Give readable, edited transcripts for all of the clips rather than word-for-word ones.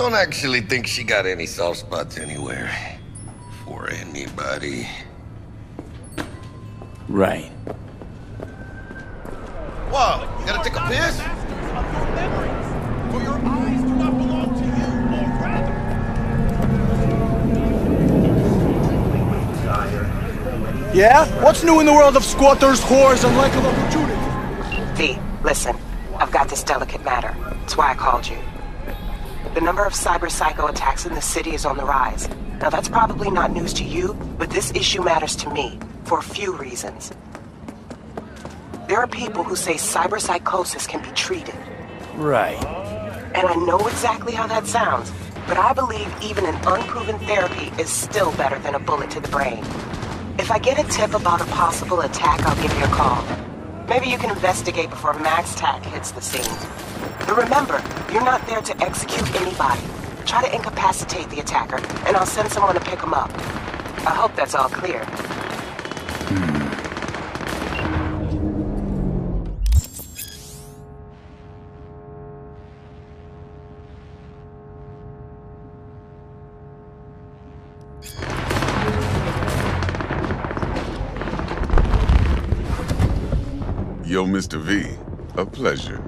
Don't actually think she got any soft spots anywhere. For anybody. Right. Whoa, you gotta take a piss? For your eyes do not belong to you, or rather. Yeah? What's new in the world of squatters, whores, and lack of opportunity? V, listen. I've got this delicate matter. That's why I called you. The number of cyberpsycho attacks in the city is on the rise. Now that's probably not news to you, but this issue matters to me, for a few reasons. There are people who say cyberpsychosis can be treated. Right. And I know exactly how that sounds, but I believe even an unproven therapy is still better than a bullet to the brain. If I get a tip about a possible attack, I'll give you a call. Maybe you can investigate before Max-Tac hits the scene. But remember, you're not there to execute anybody. Try to incapacitate the attacker, and I'll send someone to pick him up. I hope that's all clear. Yo, Mr. V, a pleasure.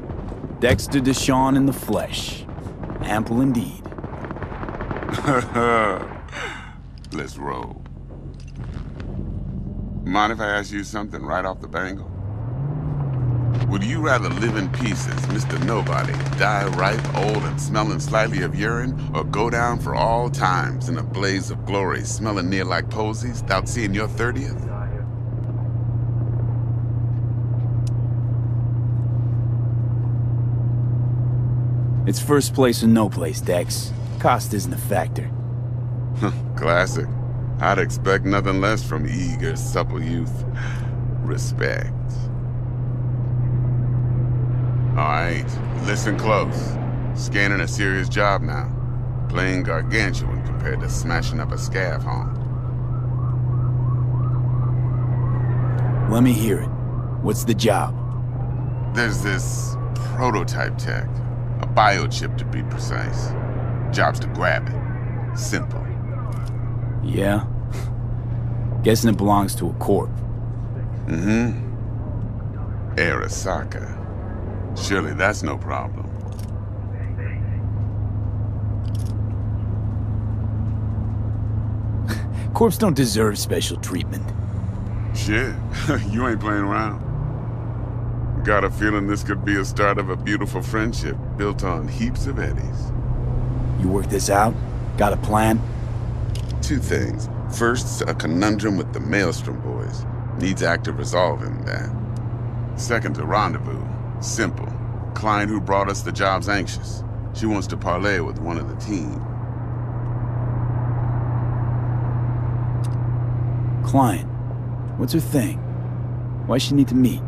Dexter Deshawn in the flesh. Ample indeed. Let's roll. Mind if I ask you something right off the bangle? Would you rather live in pieces, Mr. Nobody, die ripe, old, and smelling slightly of urine, or go down for all times in a blaze of glory, smelling near like posies, without seeing your 30th? It's first place or no place, Dex. Cost isn't a factor. Classic. I'd expect nothing less from eager, supple youth. Respect. Alright, listen close. Scanning a serious job now. Playing gargantuan compared to smashing up a scav home. Let me hear it. What's the job? There's this prototype tech. A biochip, to be precise. Job's to grab it. Simple. Yeah. Guessing it belongs to a corp. Mm-hmm. Arasaka. Surely that's no problem. Corps don't deserve special treatment. Shit. You ain't playing around. Got a feeling this could be a start of a beautiful friendship built on heaps of eddies. You work this out? Got a plan? Two things. First, a conundrum with the Maelstrom boys. Needs active resolve in that. Second, a rendezvous. Simple. Client who brought us the job's anxious. She wants to parlay with one of the team. Client? What's her thing? Why she need to meet?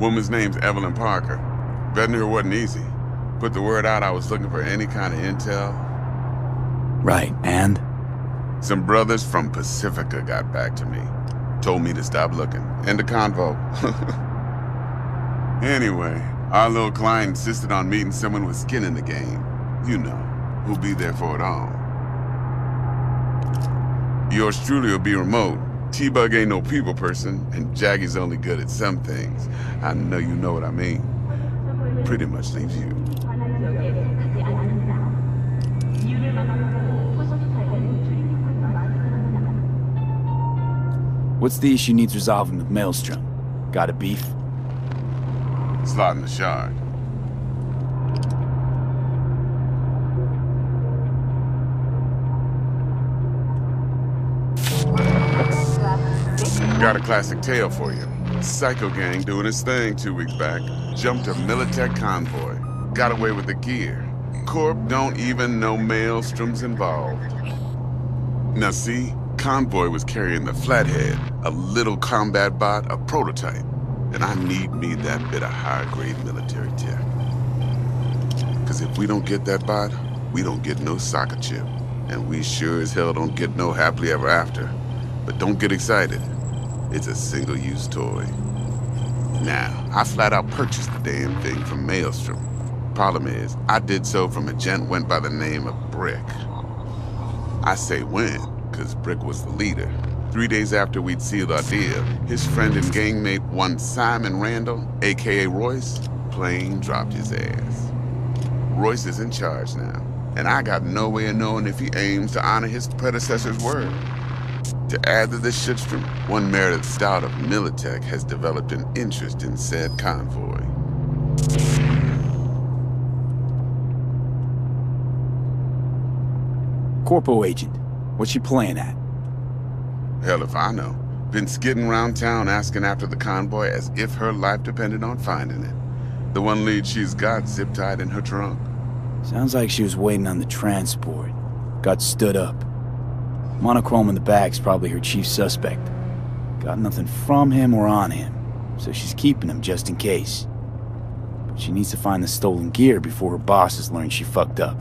Woman's name's Evelyn Parker. Vetting her wasn't easy. Put the word out I was looking for any kind of intel. Right, and? Some brothers from Pacifica got back to me. Told me to stop looking. End of convo. Anyway, our little client insisted on meeting someone with skin in the game. You know, who'll be there for it all. Yours truly will be remote. T-Bug ain't no people person, and Jaggy's only good at some things. I know you know what I mean. Pretty much leaves you. What's the issue needs resolving with Maelstrom? Got a beef? Slotting the shard. Got a classic tale for you. Psycho gang doing its thing 2 weeks back. Jumped a Militech convoy. Got away with the gear. Corp don't even know Maelstrom's involved. Now see, convoy was carrying the Flathead, a little combat bot, a prototype. And I need me that bit of high-grade military tech. Because if we don't get that bot, we don't get no soccer chip. And we sure as hell don't get no happily ever after. But don't get excited. It's a single-use toy. Now, I flat out purchased the damn thing from Maelstrom. Problem is, I did so from a gent went by the name of Brick. I say when, because Brick was the leader. 3 days after we'd sealed our deal, his friend and gangmate, one Simon Randall, a.k.a. Royce, plain dropped his ass. Royce is in charge now, and I got no way of knowing if he aims to honor his predecessor's word. To add to this shitstrom, one Meredith Stout of Militech has developed an interest in said convoy. Corpo agent, what's your plan at? Hell if I know. Been skidding around town asking after the convoy as if her life depended on finding it. The one lead she's got zip-tied in her trunk. Sounds like she was waiting on the transport. Got stood up. Monochrome in the back's probably her chief suspect. Got nothing from him or on him, so she's keeping him just in case. But she needs to find the stolen gear before her bosses learn she fucked up.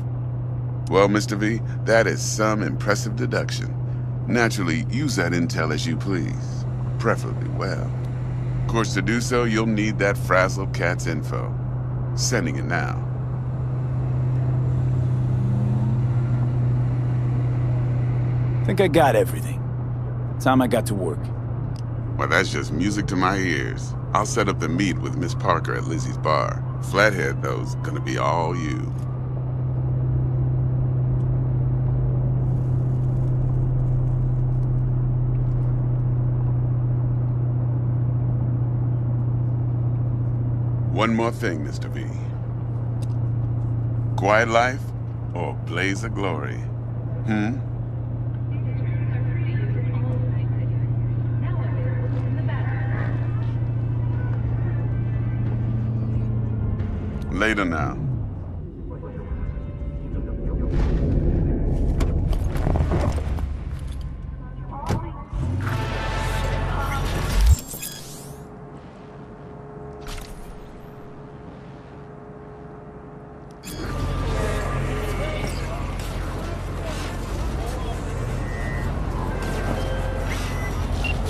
Well, Mr. V, that is some impressive deduction. Naturally, use that intel as you please, preferably well. Of course, to do so, you'll need that frazzled cat's info. Sending it now. Think I got everything. Time I got to work. Well, that's just music to my ears. I'll set up the meet with Miss Parker at Lizzie's bar. Flathead, though's gonna be all you. One more thing, Mr. V. Quiet life or blaze of glory? Later now.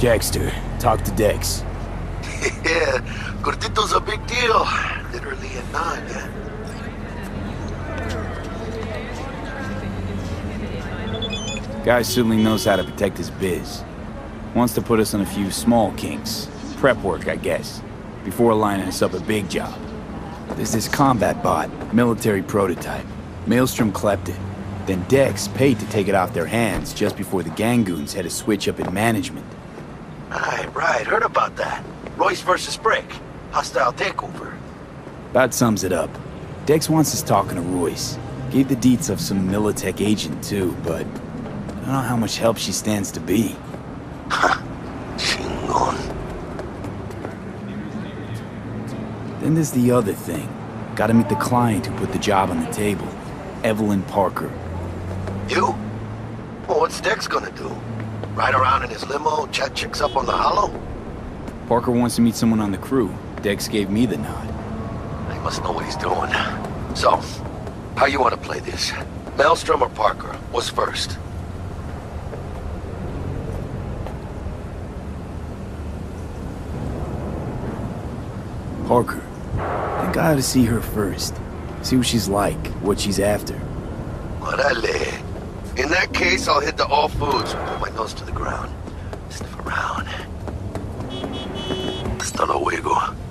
Dexter, talk to Dex. Yeah, Cortito's a big deal. Literally a nod. Guy certainly knows how to protect his biz. Wants to put us on a few small kinks. Prep work, I guess. Before lining us up a big job. There's this combat bot, military prototype. Maelstrom clept it. Then Dex paid to take it off their hands just before the Gangoons had a switch up in management. Right, heard about that. Royce versus Brick. Hostile takeover. That sums it up. Dex wants us talking to Royce. Gave the deets of some Militech agent too, but I don't know how much help she stands to be. Chingon. Then there's the other thing. Gotta meet the client who put the job on the table. Evelyn Parker. You? Well, what's Dex gonna do? Ride around in his limo, chat chicks up on the hollow? Parker wants to meet someone on the crew. Dex gave me the nod. He must know what he's doing. So, how you want to play this? Maelstrom or Parker? What's first? Parker. I gotta see her first. See what she's like, what she's after. Orale. In that case, I'll hit the all foods. Put my nose to the ground. Sniff around. Hasta luego.